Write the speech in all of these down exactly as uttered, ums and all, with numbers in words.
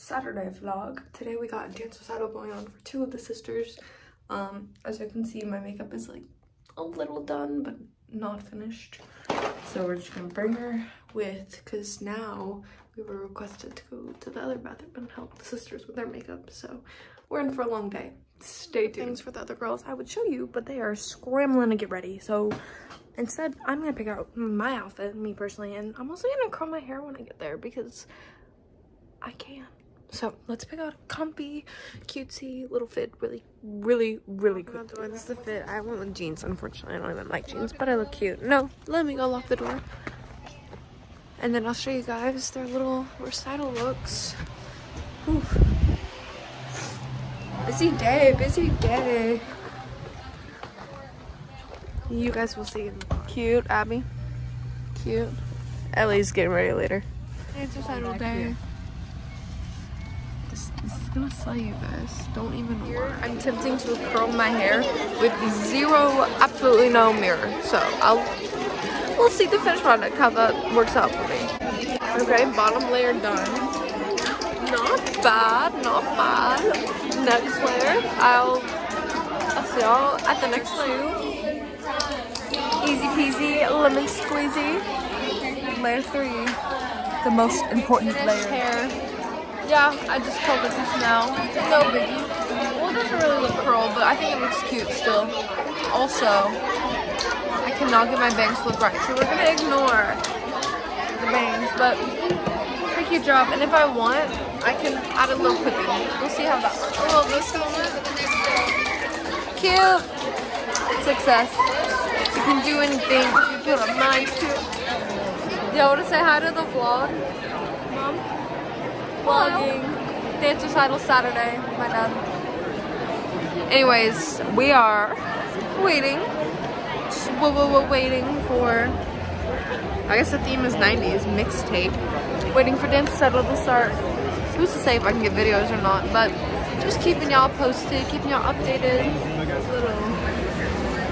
Saturday vlog. Today we got a dance recital going on for two of the sisters. Um, as you can see, my makeup is like a little done, but not finished. So we're just gonna bring her with, cause now we were requested to go to the other bathroom and help the sisters with their makeup. So we're in for a long day. Stay tuned. Things for the other girls I would show you, but they are scrambling to get ready. So instead, I'm gonna pick out my outfit, me personally, and I'm also gonna curl my hair when I get there because I can. So let's pick out a comfy, cutesy little fit. Really, really, really good. This is the fit. I went with jeans, unfortunately. I don't even like jeans, but I look cute. No, let me go lock the door. And then I'll show you guys their little recital looks. Whew. Busy day, busy day. You guys will see in the vlog. Cute, Abby. Cute. Ellie's getting ready later. It's recital day. This, this is gonna sell you guys. Don't even worry. I'm tempting to curl my hair with zero, absolutely no mirror. So I'll, we'll see the finished product, how that works out for me. Okay, bottom layer done. Not bad, not bad. Next layer, I'll, I'll see y'all at the next layer. Easy peasy, lemon squeezy. Layer three, the most important finished layer. Hair. Yeah, I just curled it just now. No biggie. Well, it doesn't really look curled, but I think it looks cute still. Also, I cannot get my bangs to look right, so we're gonna ignore the bangs, but pretty cute job. And if I want, I can add a little clipping. We'll see how that works. Oh, this moment. Cute. Success. You can do anything if you put a mind to it. Y'all wanna say hi to the vlog? Mom? Vlogging. Dance recital Saturday, my dad. Anyways, we are waiting. Just w w waiting for, I guess the theme is nineties, mixtape. Waiting for dance recital to start. Who's to say if I can get videos or not, but just keeping y'all posted, keeping y'all updated. Little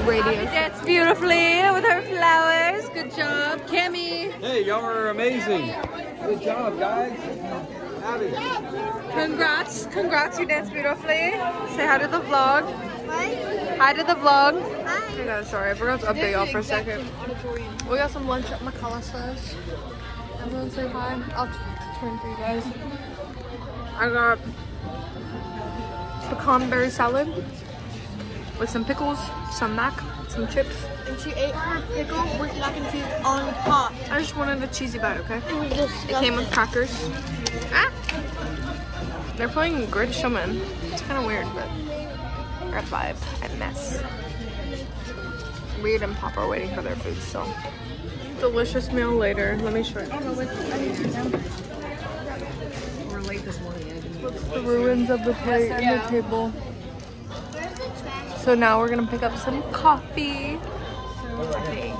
radio. Dance beautifully with her flowers. Good job. Cammy. Hey, y'all are amazing. Good job, guys. Congrats, congrats, you danced beautifully. Say hi to the vlog. Hi. Hi to the vlog. Hi. No, sorry, I forgot to update y'all for a second. We got some lunch at Mikasa's. Everyone say hi. I'll turn for you guys. I got pecan berry salad with some pickles, some mac, some chips. And she ate her pickle with mac and cheese on top. I just wanted a cheesy bite, okay? It, it came with crackers. Ah! They're playing Grid Shaman. It's kind of weird, but our vibe and mess. Reed and Pop are waiting for their food, so. Delicious meal later. Let me show you. We're late this morning. What's the ruins of the plate and yeah. the table? So now we're gonna pick up some coffee. I think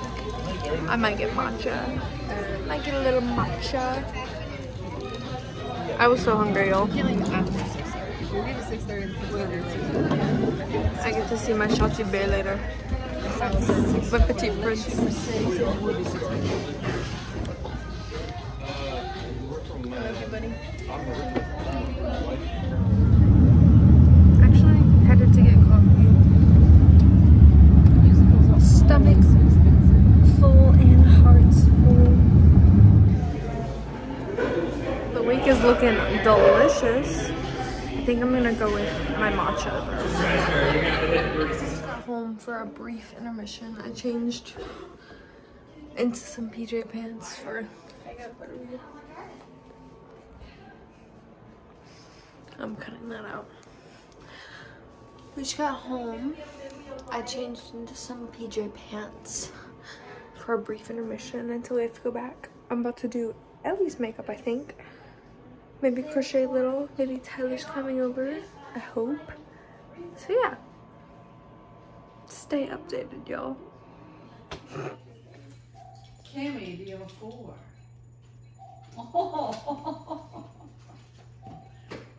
I might get matcha. I might get a little matcha. I was so hungry, y'all. I get to see my Shotzi Bay later. My petite prince. Actually, headed to get coffee. Stomachs full and hearts full. Week is looking delicious. I think I'm gonna go with my matcha. Got home for a brief intermission. I changed into some P J pants for. I'm cutting that out. We just got home. I changed into some P J pants for a brief intermission until we have to go back. I'm about to do Ellie's makeup, I think. Maybe crochet a little, maybe Tyler's coming over, I hope. So yeah, stay updated, y'all. Cammy, do you have a four? Oh.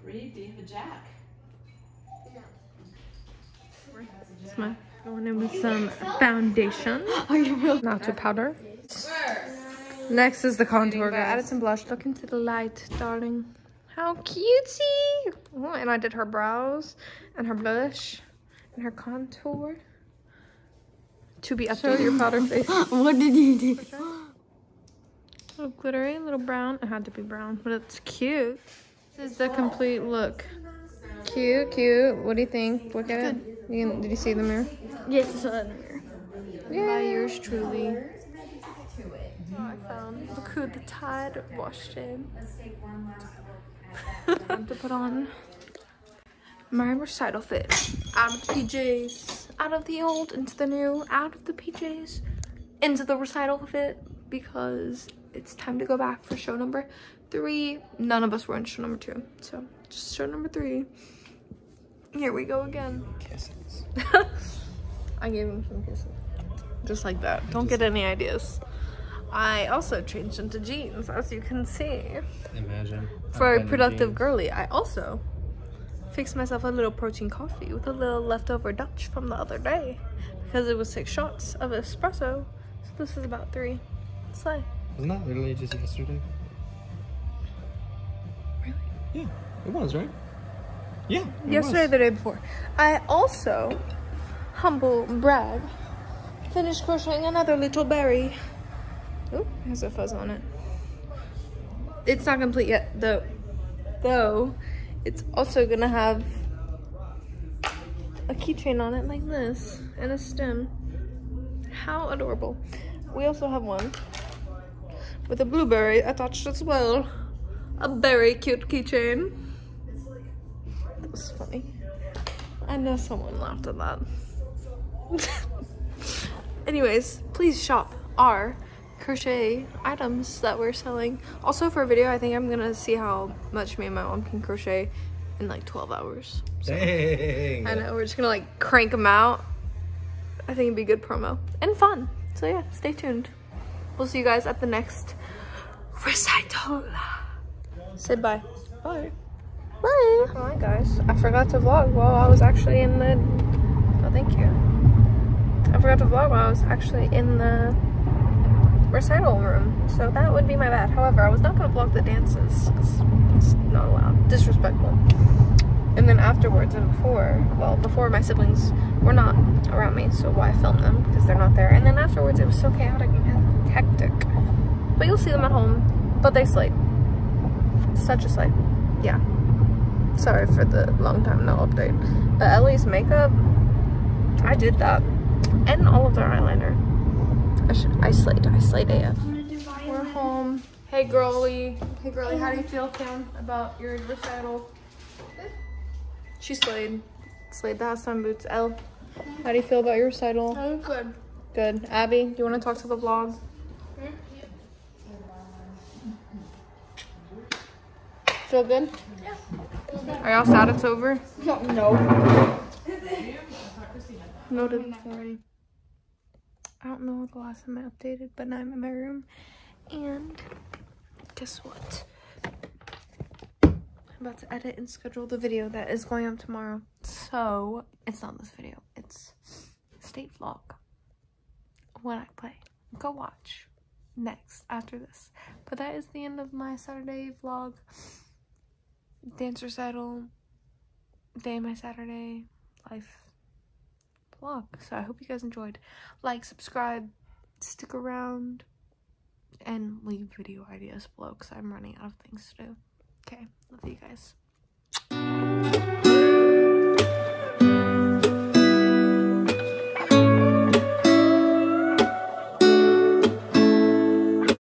Reed, do you have a jack? No. This is my, going in with some foundation. Are you real? Not to powder. Next is the contour, guys. Added some blush. Look into the light, darling. How cutesy! Oh, and I did her brows and her blush and her contour. To be up to your powder face. What did you do? Little glittery, a little brown. It had to be brown, but it's cute. This is the complete look. Cute, cute. What do you think? Look at Good. it. You can, did you see the mirror? Yes, I saw it in the mirror. Yay. By yours truly. Oh, I found. Look who the Tide washed in. Time to put on my recital fit. Out of the P Js. Out of the old, into the new. Out of the P Js, into the recital fit. Because it's time to go back for show number three. None of us were in show number two. So, just show number three. Here we go again. Kisses. I gave him some kisses. Just like that. Don't just get any ideas. I also changed into jeans, as you can see. Imagine. For a productive girly, I also fixed myself a little protein coffee with a little leftover Dutch from the other day. Because it was six shots of espresso. So this is about three. Slay. Wasn't that literally just yesterday? Really? Yeah, it was, right? Yeah, yesterday, was. The day before. I also, humble brag, finished crocheting another little berry. Oop, has a fuzz on it. It's not complete yet, though. Though, it's also gonna have a keychain on it like this, and a stem. How adorable. We also have one with a blueberry attached as well. A very cute keychain. That was funny. I know someone laughed at that. Anyways, please shop our crochet items that we're selling. Also, for a video, I think I'm gonna see how much me and my mom can crochet in like twelve hours. So, dang. I know, we're just gonna like crank them out. I think it'd be good promo and fun. So yeah, stay tuned. We'll see you guys at the next recital. Say bye. Bye. Bye. Bye, guys. I forgot to vlog while I was actually in the... Oh, thank you. I forgot to vlog while I was actually in the recital room. So that would be my bad. However, I was not going to vlog the dances. Because it's not allowed. Disrespectful. And then afterwards and before, well, before my siblings were not around me, so why film them? Because they're not there. And then afterwards, it was so chaotic and hectic. But you'll see them at home. But they slay. Such a slay. Yeah. Sorry for the long time no update. But Ellie's makeup, I did that. And all of their eyeliner. I should, I slayed. I slayed A F. We're home. Hey, girly. Hey, girly. How do you feel, Kim, about your recital? She slayed. Slayed the house on boots. Elle, how do you feel about your recital? Oh, good. Good. Abby, do you want to talk to the vlog? Mm-hmm. Feel good? Yeah. Are y'all sad it's over? No. No. Noted. Sorry. I don't know what the last time I updated, but now I'm in my room. And guess what? I'm about to edit and schedule the video that is going up tomorrow. So, it's not this video. It's state vlog. When I play. Go watch. Next. After this. But that is the end of my Saturday vlog. Dance recital. Day of my Saturday. Life vlog. So, I hope you guys enjoyed. Like, subscribe. Stick around. And leave video ideas below because I'm running out of things to do. Okay, love you guys.